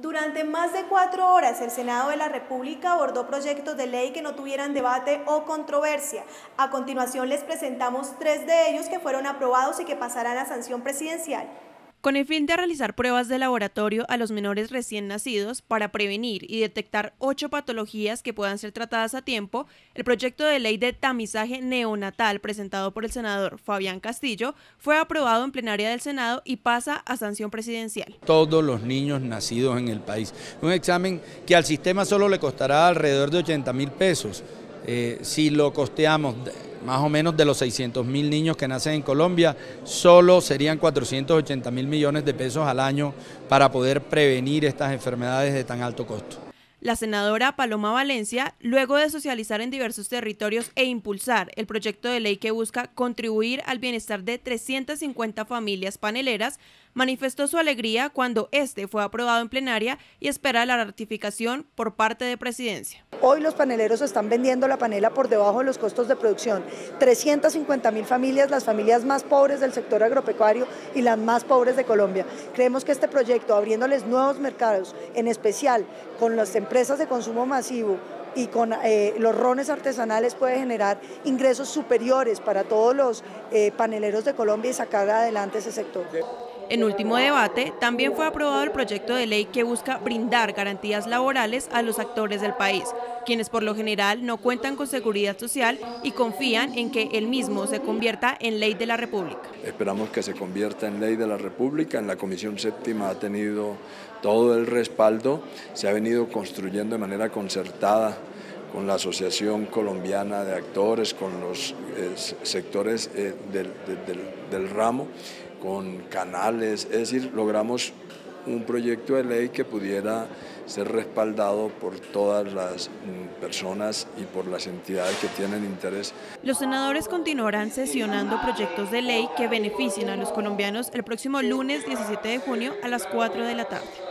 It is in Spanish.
Durante más de 4 horas, el Senado de la República abordó proyectos de ley que no tuvieran debate o controversia. A continuación les presentamos 3 de ellos que fueron aprobados y que pasarán a sanción presidencial. Con el fin de realizar pruebas de laboratorio a los menores recién nacidos para prevenir y detectar 8 patologías que puedan ser tratadas a tiempo, el proyecto de ley de tamizaje neonatal presentado por el senador Fabián Castillo fue aprobado en plenaria del Senado y pasa a sanción presidencial. Todos los niños nacidos en el país. Un examen que al sistema solo le costará alrededor de 80.000 pesos. Si lo costeamos más o menos de los 600.000 niños que nacen en Colombia, solo serían 480.000 millones de pesos al año para poder prevenir estas enfermedades de tan alto costo. La senadora Paloma Valencia, luego de socializar en diversos territorios e impulsar el proyecto de ley que busca contribuir al bienestar de 350 familias paneleras, manifestó su alegría cuando este fue aprobado en plenaria y espera la ratificación por parte de Presidencia. Hoy los paneleros están vendiendo la panela por debajo de los costos de producción. 350.000 familias, las familias más pobres del sector agropecuario y las más pobres de Colombia. Creemos que este proyecto, abriéndoles nuevos mercados, en especial con las empresas de consumo masivo y con los rones artesanales, puede generar ingresos superiores para todos los paneleros de Colombia y sacar adelante ese sector. En último debate, también fue aprobado el proyecto de ley que busca brindar garantías laborales a los actores del país, quienes por lo general no cuentan con seguridad social y confían en que el mismo se convierta en ley de la República. Esperamos que se convierta en ley de la República. En la Comisión Séptima ha tenido todo el respaldo, se ha venido construyendo de manera concertada con la Asociación Colombiana de Actores, con los sectores del ramo, con canales, es decir, logramos un proyecto de ley que pudiera ser respaldado por todas las personas y por las entidades que tienen interés. Los senadores continuarán sesionando proyectos de ley que beneficien a los colombianos el próximo lunes 17 de junio a las 4 de la tarde.